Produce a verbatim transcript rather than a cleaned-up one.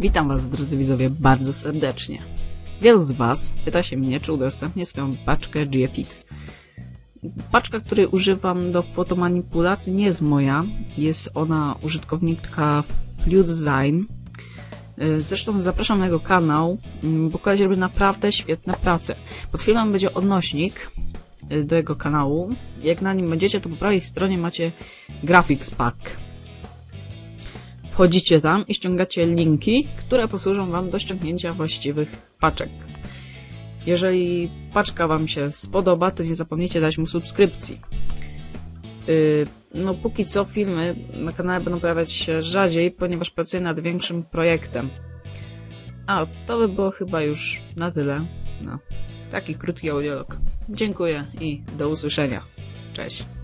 Witam Was, drodzy widzowie, bardzo serdecznie. Wielu z Was pyta się mnie, czy udostępnię swoją paczkę G F X. Paczka, której używam do fotomanipulacji, nie jest moja. Jest ona użytkownika FlewDesigns. Zresztą zapraszam na jego kanał, bo koleś robi naprawdę świetne prace. Pod chwilą będzie odnośnik do jego kanału. Jak na nim będziecie, to po prawej stronie macie Graphics Pack. Wchodzicie tam i ściągacie linki, które posłużą Wam do ściągnięcia właściwych paczek. Jeżeli paczka Wam się spodoba, to nie zapomnijcie dać mu subskrypcji. Yy, no póki co filmy na kanale będą pojawiać się rzadziej, ponieważ pracuję nad większym projektem. A, to by było chyba już na tyle. No, taki krótki audiolog. Dziękuję i do usłyszenia. Cześć.